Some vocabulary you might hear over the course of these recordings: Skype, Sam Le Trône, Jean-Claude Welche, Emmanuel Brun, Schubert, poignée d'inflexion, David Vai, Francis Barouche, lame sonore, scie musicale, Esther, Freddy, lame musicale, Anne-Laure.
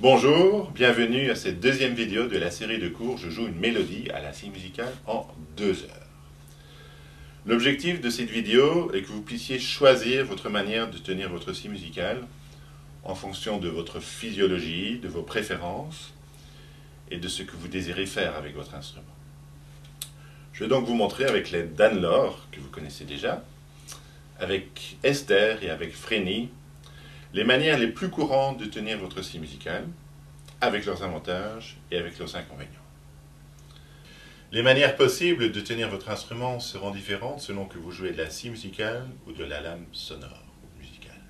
Bonjour, bienvenue à cette deuxième vidéo de la série de cours « Je joue une mélodie à la scie musicale en 2 heures ». L'objectif de cette vidéo est que vous puissiez choisir votre manière de tenir votre scie musicale en fonction de votre physiologie, de vos préférences et de ce que vous désirez faire avec votre instrument. Je vais donc vous montrer avec l'aide d'Anne-Laure, que vous connaissez déjà, avec Esther et avec Freddy, les manières les plus courantes de tenir votre scie musicale, avec leurs avantages et avec leurs inconvénients. Les manières possibles de tenir votre instrument seront différentes selon que vous jouez de la scie musicale ou de la lame sonore ou musicale.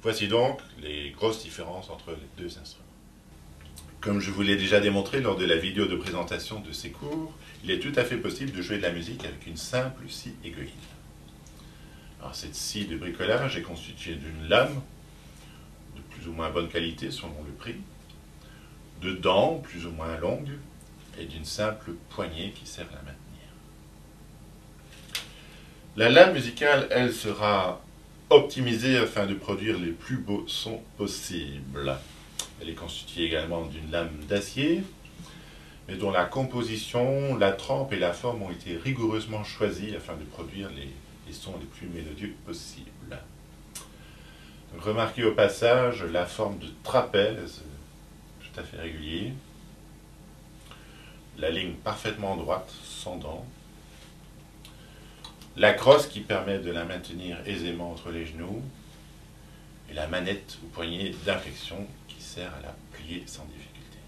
Voici donc les grosses différences entre les deux instruments. Comme je vous l'ai déjà démontré lors de la vidéo de présentation de ces cours, il est tout à fait possible de jouer de la musique avec une simple scie aiguille. Alors, cette scie de bricolage est constituée d'une lame de plus ou moins bonne qualité selon le prix, de dents plus ou moins longues et d'une simple poignée qui sert à la maintenir. La lame musicale, elle, sera optimisée afin de produire les plus beaux sons possibles. Elle est constituée également d'une lame d'acier, mais dont la composition, la trempe et la forme ont été rigoureusement choisies afin de produire les sons les plus mélodieux possibles. Remarquez au passage la forme de trapèze, tout à fait régulier, la ligne parfaitement droite, sans dents, la crosse qui permet de la maintenir aisément entre les genoux, et la manette ou poignée d'inflexion qui sert à la plier sans difficulté.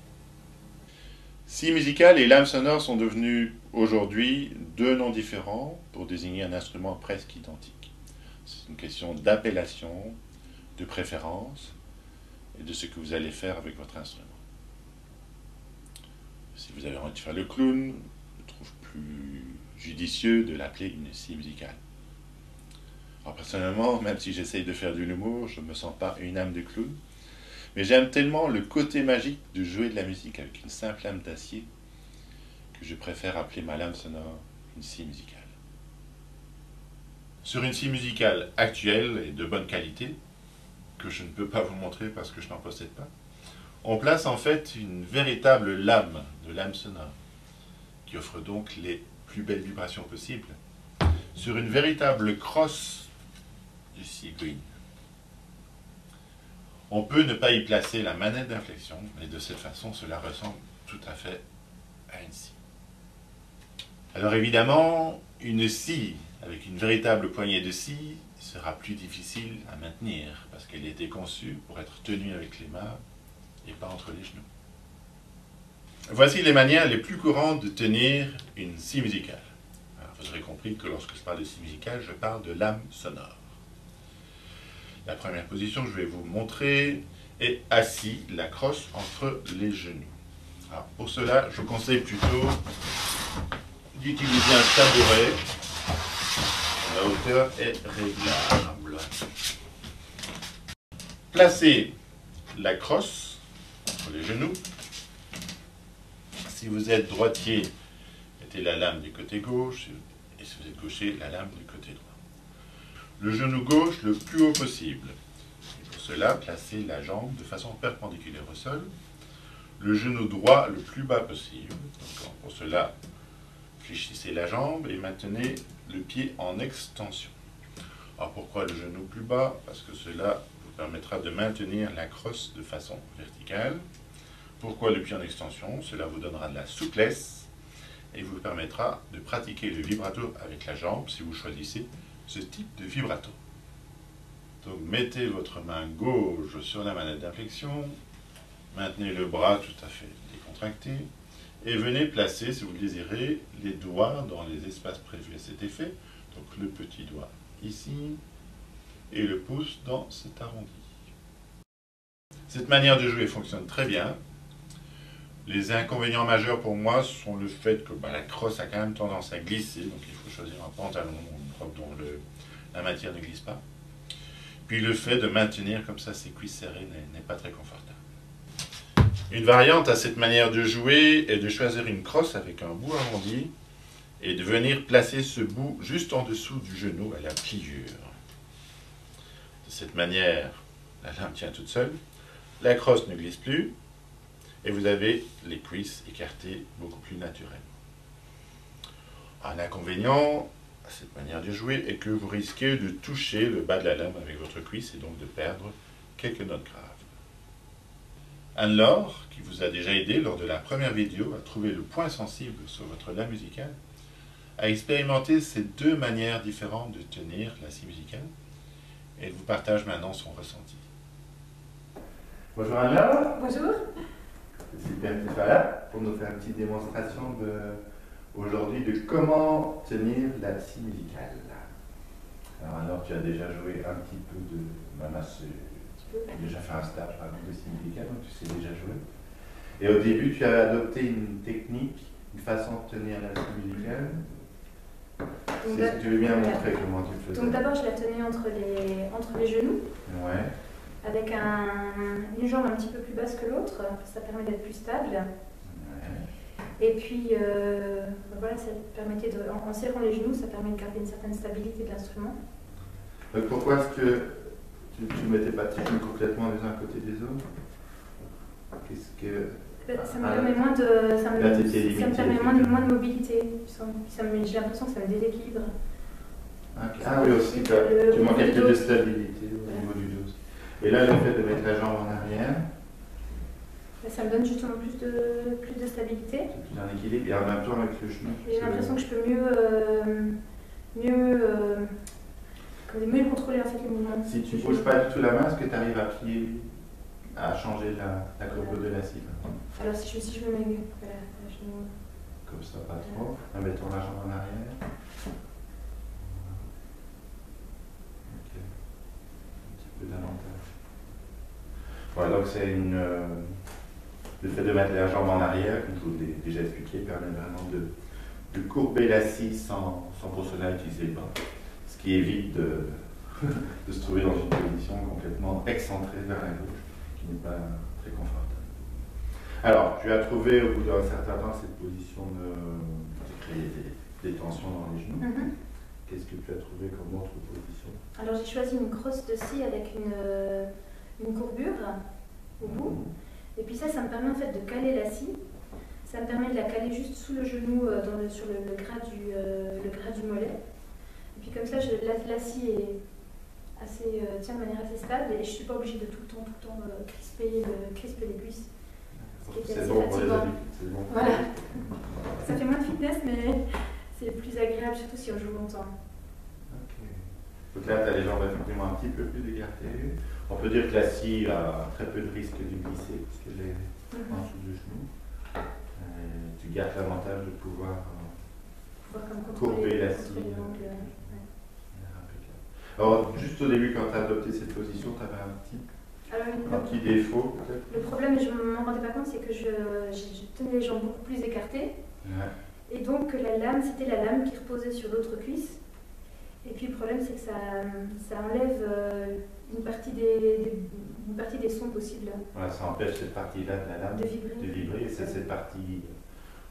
Scie musicale et lame sonore sont devenus aujourd'hui deux noms différents pour désigner un instrument presque identique. C'est une question d'appellation, de préférence et de ce que vous allez faire avec votre instrument. Si vous avez envie de faire le clown, je trouve plus judicieux de l'appeler une scie musicale. Alors personnellement, même si j'essaye de faire de l'humour, je ne me sens pas une âme de clown. Mais j'aime tellement le côté magique de jouer de la musique avec une simple lame d'acier que je préfère appeler ma lame sonore une scie musicale. Sur une scie musicale actuelle et de bonne qualité, que je ne peux pas vous montrer parce que je n'en possède pas, on place en fait une véritable lame de lame sonore qui offre donc les plus belles vibrations possibles sur une véritable crosse de scie aiguille. On peut ne pas y placer la manette d'inflexion, mais de cette façon, cela ressemble tout à fait à une scie. Alors évidemment, une scie avec une véritable poignée de scie sera plus difficile à maintenir, parce qu'elle a été conçue pour être tenue avec les mains et pas entre les genoux. Voici les manières les plus courantes de tenir une scie musicale. Alors, vous aurez compris que lorsque je parle de scie musicale, je parle de lame sonore. La première position que je vais vous montrer est assis, la crosse entre les genoux. Alors pour cela, je vous conseille plutôt d'utiliser un tabouret. La hauteur est réglable. Placez la crosse entre les genoux. Si vous êtes droitier, mettez la lame du côté gauche, et si vous êtes gaucher, la lame du côté droit. Le genou gauche le plus haut possible. Et pour cela, placez la jambe de façon perpendiculaire au sol. Le genou droit le plus bas possible. Donc pour cela, fléchissez la jambe et maintenez le pied en extension. Alors pourquoi le genou plus bas? Parce que cela vous permettra de maintenir la crosse de façon verticale. Pourquoi le pied en extension? Cela vous donnera de la souplesse et vous permettra de pratiquer le vibrato avec la jambe si vous choisissez ce type de vibrato. Donc mettez votre main gauche sur la manette d'inflexion, maintenez le bras tout à fait décontracté et venez placer, si vous le désirez, les doigts dans les espaces prévus à cet effet. Donc le petit doigt ici et le pouce dans cet arrondi. Cette manière de jouer fonctionne très bien. Les inconvénients majeurs pour moi sont le fait que la crosse a quand même tendance à glisser, donc il faut choisir un pantalon dont la matière ne glisse pas. Puis le fait de maintenir comme ça ses cuisses serrées n'est pas très confortable. Une variante à cette manière de jouer est de choisir une crosse avec un bout arrondi et de venir placer ce bout juste en dessous du genou à la pliure. De cette manière, la lame tient toute seule. La crosse ne glisse plus et vous avez les cuisses écartées beaucoup plus naturelles. Un inconvénient à cette manière de jouer est que vous risquez de toucher le bas de la lame avec votre cuisse et donc de perdre quelques notes graves. Anne-Laure, qui vous a déjà aidé lors de la première vidéo à trouver le point sensible sur votre lame musicale, a expérimenté ces deux manières différentes de tenir la scie musicale et elle vous partage maintenant son ressenti. Bonjour Anne-Laure. Bonjour. C'est bien que tu sois là pour nous faire une petite démonstration aujourd'hui de comment tenir la scie musicale. Alors tu as déjà joué un petit peu de mamasseux. Tu as déjà fait un stage de scie musicale, donc tu sais déjà jouer. Et au début, tu as adopté une technique, une façon de tenir la scie musicale. Si tu veux bien montrer comment tu le faisais. Donc d'abord, je la tenais entre les genoux. Ouais. Avec une jambe un petit peu plus basse que l'autre, ça permet d'être plus stable. Ouais. Et puis, voilà, ça permettait de, en serrant les genoux, ça permet de garder une certaine stabilité de l'instrument. Donc pourquoi est-ce que tu ne mettais pas tes genoux complètement les uns à côté des autres? Qu'est-ce que... Ça me permet moins de mobilité. J'ai l'impression que ça me déséquilibre. Okay. Ah oui, aussi, tu manques un peu de stabilité au niveau du dos. Et là, le fait de mettre la jambe en arrière, ça me donne justement plus de stabilité. Plus d'un équilibre et en même temps avec le genou. J'ai l'impression que je peux mieux contrôler en fait les mouvements. Si tu ne bouges pas du tout la main, est-ce que tu arrives à plier, à changer la courbe de la scie? Alors si je me mets voilà, la genou. Comme ça, pas trop. En mettant la jambe en arrière. Ok. Un petit peu davantage. Voilà, donc c'est le fait de mettre la jambe en arrière, comme je vous l'ai déjà expliqué, permet vraiment de courber la scie sans pour cela utiliser le bras, ce qui évite de se trouver dans une position complètement excentrée vers la gauche, qui n'est pas très confortable. Alors, tu as trouvé au bout d'un certain temps cette position de créer des tensions dans les genoux. Qu'est-ce que tu as trouvé comme autre position? Alors j'ai choisi une crosse de scie avec une courbure au bout, et puis ça me permet en fait de caler la scie, ça me permet de la caler juste sous le genou, sur le gras du mollet, et puis comme ça la scie est tient de manière assez stable, et je ne suis pas obligée de tout le temps crisper les cuisses. C'est bon pour les adultes, c'est bon. Voilà, ça fait moins de fitness, mais c'est plus agréable, surtout si on joue longtemps. Donc là, tu as les jambes effectivement un petit peu plus écartées. On peut dire que la scie a très peu de risque de glisser parce qu'elle est en dessous du genou. Et tu gardes l'avantage de pouvoir courber la scie. Alors, juste au début, quand tu as adopté cette position, tu avais un petit défaut peut-être? Le problème, je ne m'en rendais pas compte, c'est que je tenais les jambes beaucoup plus écartées. Ouais. Et donc, c'était la lame qui reposait sur l'autre cuisse. Et puis le problème, c'est que ça enlève une partie des sons possibles. Voilà, ça empêche cette partie-là de la lame de vibrer. C'est cette partie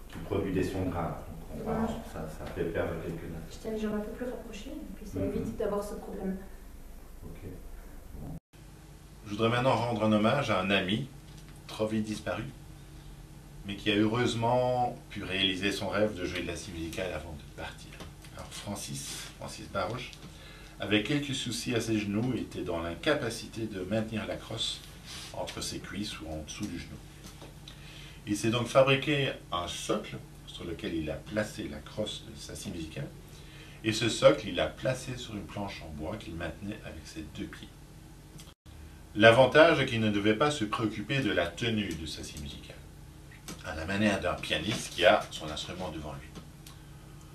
qui produit des sons graves. Donc on ça fait perdre quelques notes. Je tiens les jambes un peu plus rapprochées, et puis ça évite d'avoir ce problème. Okay. Bon. Je voudrais maintenant rendre un hommage à un ami, trop vite disparu, mais qui a heureusement pu réaliser son rêve de jouer de la scie musicale avant de partir. Alors Francis Barouche, avait quelques soucis à ses genoux et était dans l'incapacité de maintenir la crosse entre ses cuisses ou en dessous du genou. Il s'est donc fabriqué un socle sur lequel il a placé la crosse de sa scie musicale, et ce socle, il l'a placé sur une planche en bois qu'il maintenait avec ses deux pieds. L'avantage est qu'il ne devait pas se préoccuper de la tenue de sa scie musicale, à la manière d'un pianiste qui a son instrument devant lui.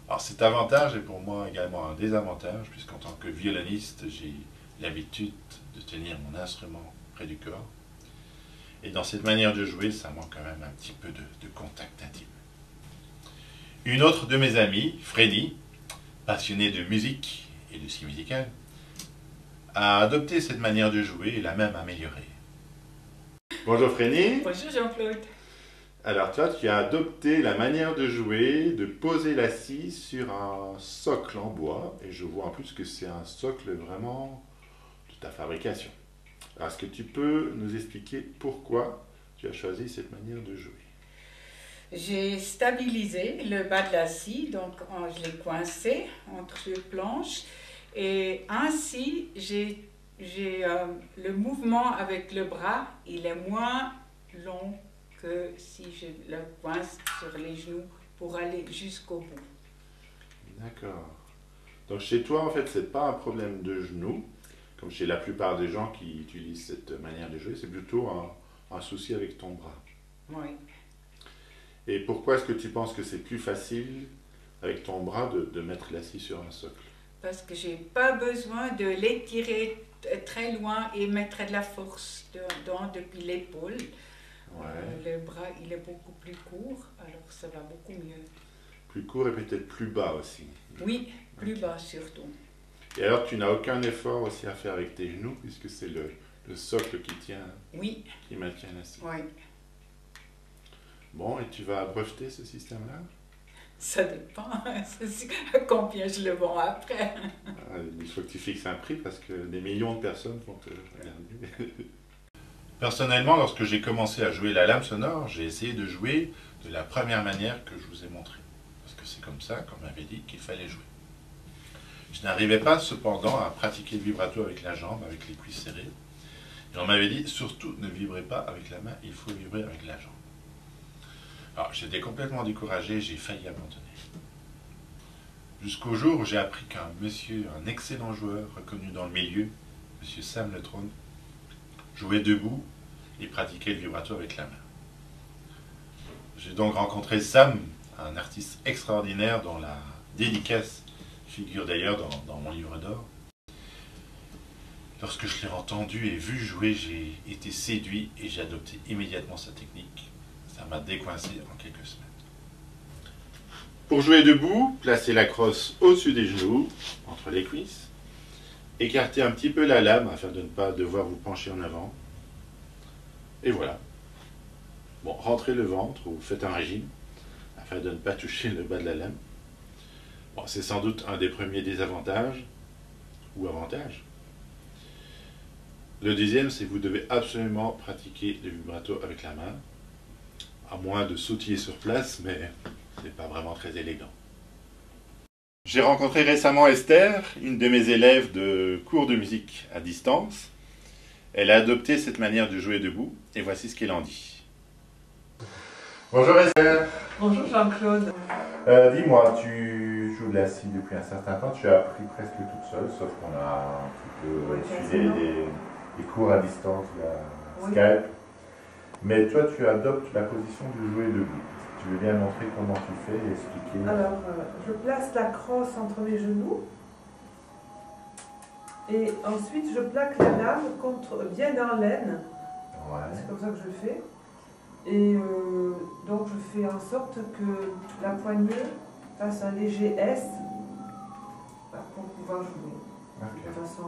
Alors cet avantage est pour moi également un désavantage, puisqu'en tant que violoniste, j'ai l'habitude de tenir mon instrument près du corps. Et dans cette manière de jouer, ça manque quand même un petit peu de contact intime. Une autre de mes amies, Freddy, passionnée de musique et de scie musicale, a adopté cette manière de jouer et l'a même améliorée. Bonjour Freddy. Bonjour Jean-Claude. Alors toi, tu as adopté la manière de jouer, de poser la scie sur un socle en bois. Et je vois en plus que c'est un socle vraiment de ta fabrication. Est-ce que tu peux nous expliquer pourquoi tu as choisi cette manière de jouer? J'ai stabilisé le bas de la scie, donc je l'ai coincé entre deux planches et ainsi j'ai le mouvement avec le bras, il est moins long que si je le coince sur les genoux pour aller jusqu'au bout. D'accord. Donc chez toi en fait c'est pas un problème de genoux, comme chez la plupart des gens qui utilisent cette manière de jouer, c'est plutôt un souci avec ton bras. Oui. Et pourquoi est-ce que tu penses que c'est plus facile avec ton bras de mettre la scie sur un socle? Parce que j'ai pas besoin de l'étirer très loin et mettre de la force dedans depuis l'épaule. Ouais. Le bras, il est beaucoup plus court, alors ça va beaucoup mieux. Plus court et peut-être plus bas aussi. Oui, plus bas surtout. Et alors tu n'as aucun effort aussi à faire avec tes genoux, puisque c'est le socle qui tient, oui, qui maintient la scie. Oui. Bon, et tu vas breveter ce système-là? Ça dépend, combien je le vends après. Il faut que tu fixes un prix parce que des millions de personnes vont te regarder. Personnellement, lorsque j'ai commencé à jouer la lame sonore, j'ai essayé de jouer de la première manière que je vous ai montrée. Parce que c'est comme ça qu'on m'avait dit qu'il fallait jouer. Je n'arrivais pas cependant à pratiquer le vibrato avec la jambe, avec les cuisses serrées. Et on m'avait dit, surtout ne vibrez pas avec la main, il faut vibrer avec la jambe. Alors, j'étais complètement découragé, j'ai failli abandonner. Jusqu'au jour où j'ai appris qu'un monsieur, un excellent joueur reconnu dans le milieu, monsieur Sam Le Trône, jouait debout et pratiquait le vibrato avec la main. J'ai donc rencontré Sam, un artiste extraordinaire dont la dédicace figure d'ailleurs dans mon livre d'or. Lorsque je l'ai entendu et vu jouer, j'ai été séduit et j'ai adopté immédiatement sa technique. Ça m'a décoincé en quelques semaines. Pour jouer debout, placez la crosse au-dessus des genoux, entre les cuisses. Écartez un petit peu la lame afin de ne pas devoir vous pencher en avant. Et voilà. Bon, rentrez le ventre ou faites un régime afin de ne pas toucher le bas de la lame. Bon, c'est sans doute un des premiers désavantages ou avantages. Le deuxième, c'est que vous devez absolument pratiquer le vibrato avec la main. À moins de sautiller sur place, mais c'est pas vraiment très élégant. J'ai rencontré récemment Esther, une de mes élèves de cours de musique à distance. Elle a adopté cette manière de jouer debout, et voici ce qu'elle en dit. Bonjour Esther. Bonjour Jean-Claude. Dis-moi, tu joues de la scie depuis un certain temps, tu as appris presque toute seule, sauf qu'on a un petit peu étudié des cours à distance via Skype. Mais toi, tu adoptes la position de jouer debout. Tu veux bien montrer comment tu fais et expliquer? Alors, je place la crosse entre mes genoux. Et ensuite, je plaque la lame bien dans l'aine. Ouais. C'est comme ça que je fais. Et donc, je fais en sorte que la poignée fasse un léger S pour pouvoir jouer. Okay. De façon...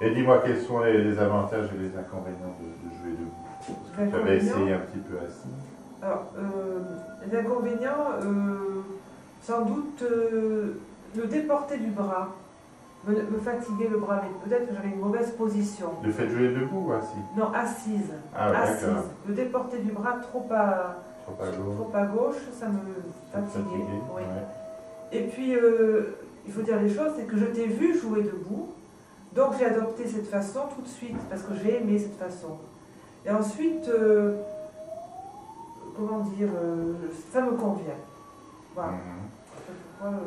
Et dis-moi, quels sont les avantages et les inconvénients de jouer debout? Tu avais essayé un petit peu assis. Alors, les inconvénients, sans doute le déporter du bras, me fatiguer le bras, mais peut-être que j'avais une mauvaise position. Le fait de jouer debout ou assis? Non, assise. Ah, ouais, assise. Le déporter du bras trop à gauche, ça me fatiguait. Oui. Ouais. Et puis, il faut dire les choses, c'est que je t'ai vu jouer debout, donc j'ai adopté cette façon tout de suite, parce que j'ai aimé cette façon. Et ensuite, comment dire, ça me convient. Voilà. Pourquoi,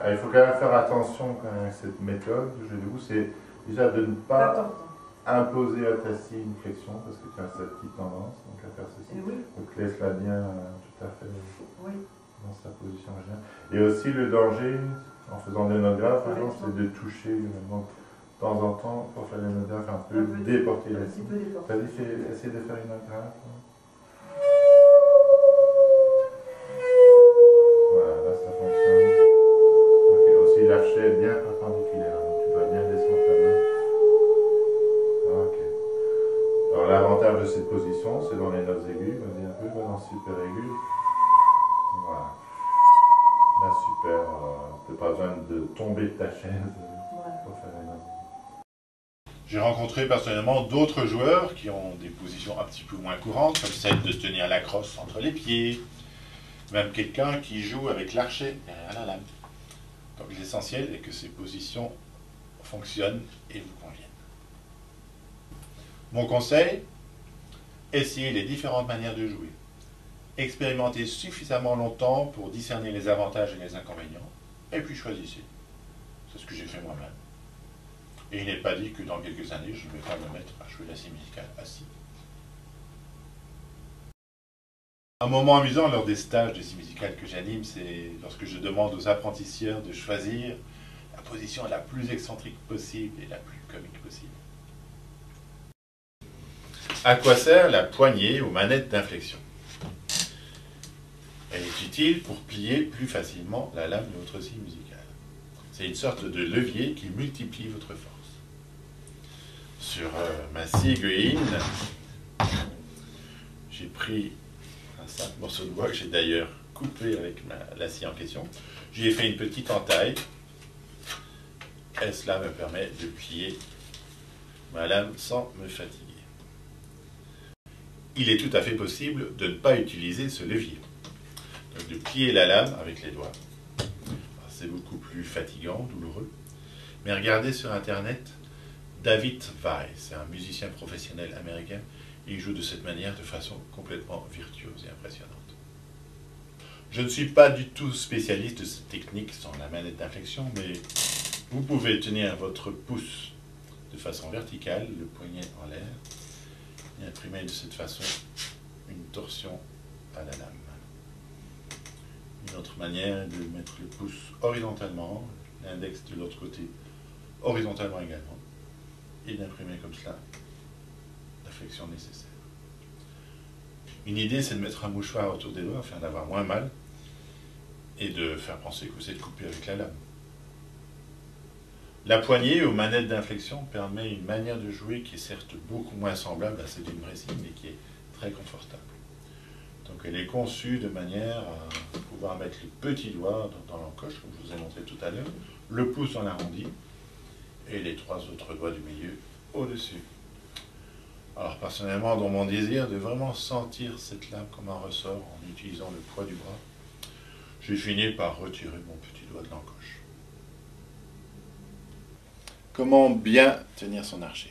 ah, il faut quand même faire attention quand même à cette méthode de jeu debout. C'est déjà de ne pas imposer à ta scie une flexion, parce que tu as cette petite tendance donc, à faire ceci. Oui. Donc laisse-la bien tout à fait dans sa position générale. Et aussi le danger, en faisant des nodgraphes, c'est de toucher donc, de temps en temps, pour faire une agrafe, un peu déporter la scie. T'as dit, essayer de faire une agrafe. Voilà, là ça fonctionne. Okay, aussi, l'archet est bien perpendiculaire, donc tu vas bien descendre ta main. Ok. Alors, l'avantage de cette position, c'est dans les notes aiguës, vas-y un peu, dans super aigu. Voilà. Là, super, t'as pas besoin de tomber de ta chaise pour faire une agrafe. J'ai rencontré personnellement d'autres joueurs qui ont des positions un petit peu moins courantes, comme celle de se tenir la crosse entre les pieds, même quelqu'un qui joue avec l'archet derrière la lame. Donc l'essentiel est que ces positions fonctionnent et vous conviennent. Mon conseil, essayez les différentes manières de jouer. Expérimentez suffisamment longtemps pour discerner les avantages et les inconvénients, et puis choisissez. C'est ce que j'ai fait moi-même. Et il n'est pas dit que dans quelques années, je ne vais pas me mettre à jouer la scie musicale assis. Un moment amusant lors des stages de scie musicale que j'anime, c'est lorsque je demande aux apprentissieurs de choisir la position la plus excentrique possible et la plus comique possible. À quoi sert la poignée ou manette d'inflexion? Elle est utile pour plier plus facilement la lame de votre scie musicale. C'est une sorte de levier qui multiplie votre force. Sur ma scie Guéine, j'ai pris un simple morceau de bois que j'ai d'ailleurs coupé avec la scie en question. J'y ai fait une petite entaille. Et cela me permet de plier ma lame sans me fatiguer. Il est tout à fait possible de ne pas utiliser ce levier. Donc de plier la lame avec les doigts. C'est beaucoup plus fatigant, douloureux. Mais regardez sur Internet, David Vai, c'est un musicien professionnel américain. Il joue de cette manière de façon complètement virtuose et impressionnante. Je ne suis pas du tout spécialiste de cette technique sans la manette d'inflexion, mais vous pouvez tenir votre pouce de façon verticale, le poignet en l'air, et imprimer de cette façon une torsion à la lame. Une autre manière est de mettre le pouce horizontalement, l'index de l'autre côté horizontalement également, et d'imprimer comme cela la flexion nécessaire. Une idée, c'est de mettre un mouchoir autour des doigts afin d'avoir moins mal et de faire penser que vous êtes coupé avec la lame. La poignée ou manette d'inflexion permet une manière de jouer qui est certes beaucoup moins semblable à celle d'une vraie scie, mais qui est très confortable. Donc elle est conçue de manière à pouvoir mettre le petit doigt dans l'encoche, comme je vous ai montré tout à l'heure, le pouce en arrondi, et les trois autres doigts du milieu au-dessus. Alors personnellement, dans mon désir de vraiment sentir cette lame comme un ressort en utilisant le poids du bras, j'ai fini par retirer mon petit doigt de l'encoche. Comment bien tenir son archet?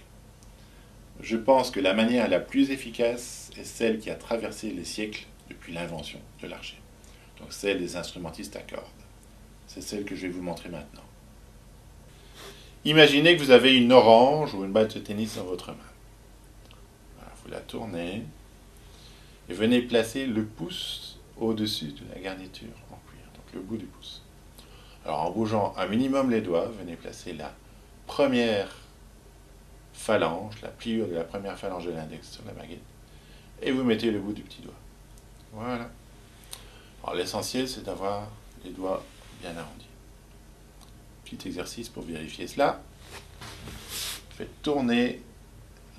Je pense que la manière la plus efficace est celle qui a traversé les siècles depuis l'invention de l'archet. Donc celle des instrumentistes à cordes. C'est celle que je vais vous montrer maintenant. Imaginez que vous avez une orange ou une batte de tennis dans votre main. Alors vous la tournez et venez placer le pouce au-dessus de la garniture en cuir, donc le bout du pouce. Alors en bougeant un minimum les doigts, venez placer la première phalange, la pliure de la première phalange de l'index sur la baguette, et vous mettez le bout du petit doigt. Voilà. Alors l'essentiel, c'est d'avoir les doigts bien arrondis. Petit exercice pour vérifier cela. Faites tourner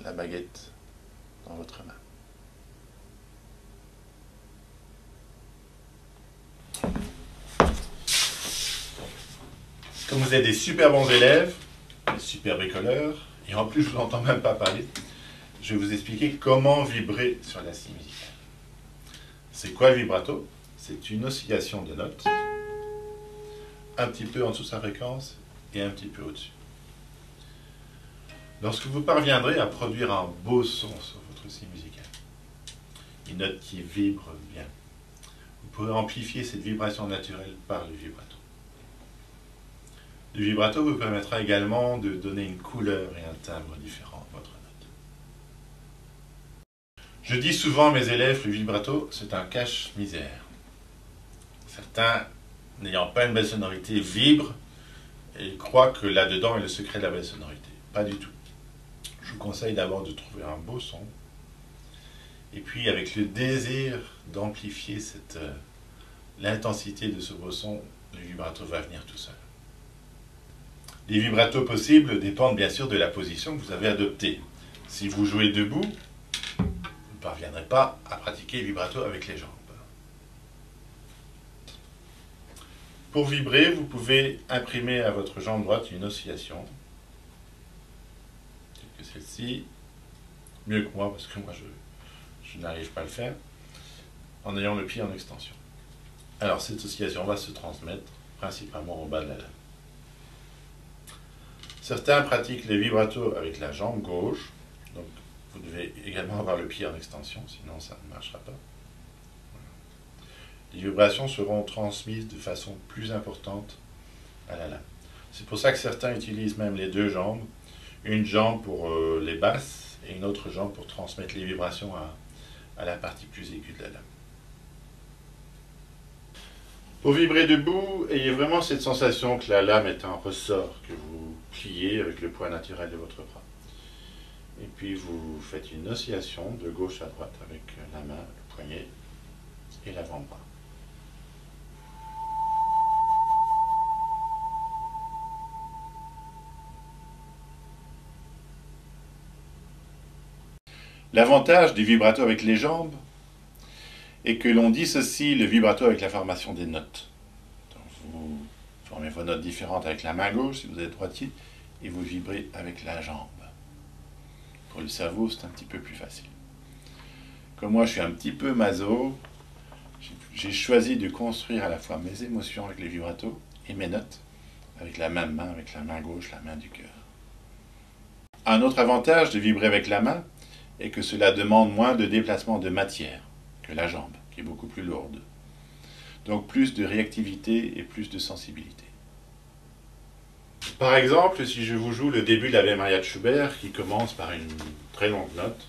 la baguette dans votre main. Comme vous êtes des super bons élèves, des super bricoleurs, et en plus, je ne vous entends même pas parler. Je vais vous expliquer comment vibrer sur la scie musicale. C'est quoi le vibrato? C'est une oscillation de notes, un petit peu en dessous de sa fréquence et un petit peu au-dessus. Lorsque vous parviendrez à produire un beau son sur votre scie musicale, une note qui vibre bien, vous pourrez amplifier cette vibration naturelle par le vibrato. Le vibrato vous permettra également de donner une couleur et un timbre différent à votre note. Je dis souvent à mes élèves, le vibrato, c'est un cache-misère. Certains, n'ayant pas une belle sonorité, vibrent et croient que là-dedans est le secret de la belle sonorité. Pas du tout. Je vous conseille d'abord de trouver un beau son, et puis avec le désir d'amplifier l'intensité de ce beau son, le vibrato va venir tout seul. Les vibratos possibles dépendent bien sûr de la position que vous avez adoptée. Si vous jouez debout, vous ne parviendrez pas à pratiquer le vibrato avec les jambes. Pour vibrer, vous pouvez imprimer à votre jambe droite une oscillation, telle que ceci, mieux que moi, parce que moi je n'arrive pas à le faire, en ayant le pied en extension. Alors cette oscillation va se transmettre principalement en bas de la lame. Certains pratiquent les vibratos avec la jambe gauche, donc vous devez également avoir le pied en extension, sinon ça ne marchera pas. Les vibrations seront transmises de façon plus importante à la lame. C'est pour ça que certains utilisent même les deux jambes, une jambe pour les basses et une autre jambe pour transmettre les vibrations à la partie plus aiguë de la lame. Pour vibrer debout, ayez vraiment cette sensation que la lame est un ressort que vous pliez avec le poids naturel de votre bras. Et puis vous faites une oscillation de gauche à droite avec la main, le poignet et l'avant-bras. L'avantage du vibrato avec les jambes est que l'on dissocie le vibrato avec la formation des notes. Donc vous formez vos notes différentes avec la main gauche, si vous êtes droitier, et vous vibrez avec la jambe. Pour le cerveau, c'est un petit peu plus facile. Comme moi, je suis un petit peu maso, j'ai choisi de construire à la fois mes émotions avec les vibratos et mes notes avec la même main, avec la main gauche, la main du cœur. Un autre avantage de vibrer avec la main, et que cela demande moins de déplacement de matière que la jambe, qui est beaucoup plus lourde. Donc plus de réactivité et plus de sensibilité. Par exemple, si je vous joue le début de l'Ave Maria de Schubert, qui commence par une très longue note,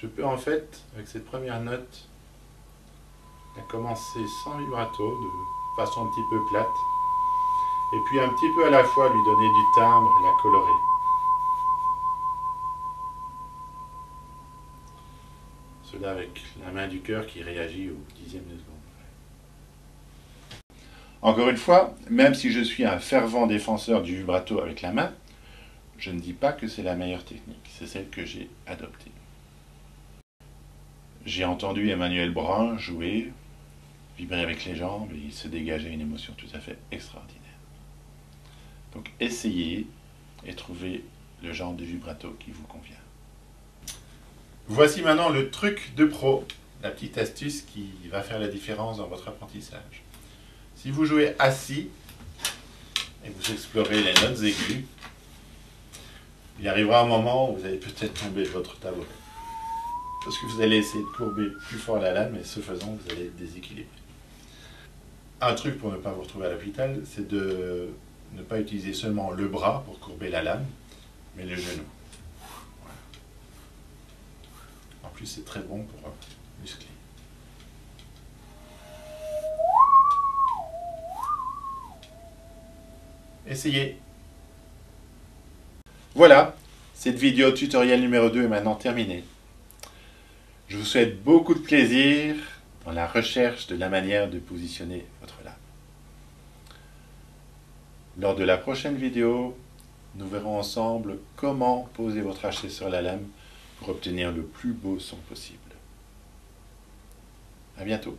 je peux en fait, avec cette première note, la commencer sans vibrato, de façon un petit peu plate, et puis un petit peu à la fois lui donner du timbre, la colorer. Cela avec la main du cœur qui réagit au 10e de seconde. Encore une fois, même si je suis un fervent défenseur du vibrato avec la main, je ne dis pas que c'est la meilleure technique, c'est celle que j'ai adoptée. J'ai entendu Emmanuel Brun jouer, vibrer avec les jambes, et il se dégageait une émotion tout à fait extraordinaire. Donc essayez et trouvez le genre de vibrato qui vous convient. Voici maintenant le truc de pro, la petite astuce qui va faire la différence dans votre apprentissage. Si vous jouez assis et vous explorez les notes aiguës, il arrivera un moment où vous allez peut-être tomber de votre tabouret. Parce que vous allez essayer de courber plus fort la lame et ce faisant, vous allez être déséquilibré. Un truc pour ne pas vous retrouver à l'hôpital, c'est de ne pas utiliser seulement le bras pour courber la lame, mais le genou. Voilà. En plus, c'est très bon pour muscler. Essayez. Voilà, cette vidéo tutoriel numéro 2 est maintenant terminée. Je vous souhaite beaucoup de plaisir dans la recherche de la manière de positionner votre lame. Lors de la prochaine vidéo, nous verrons ensemble comment poser votre hachet sur la lame pour obtenir le plus beau son possible. À bientôt.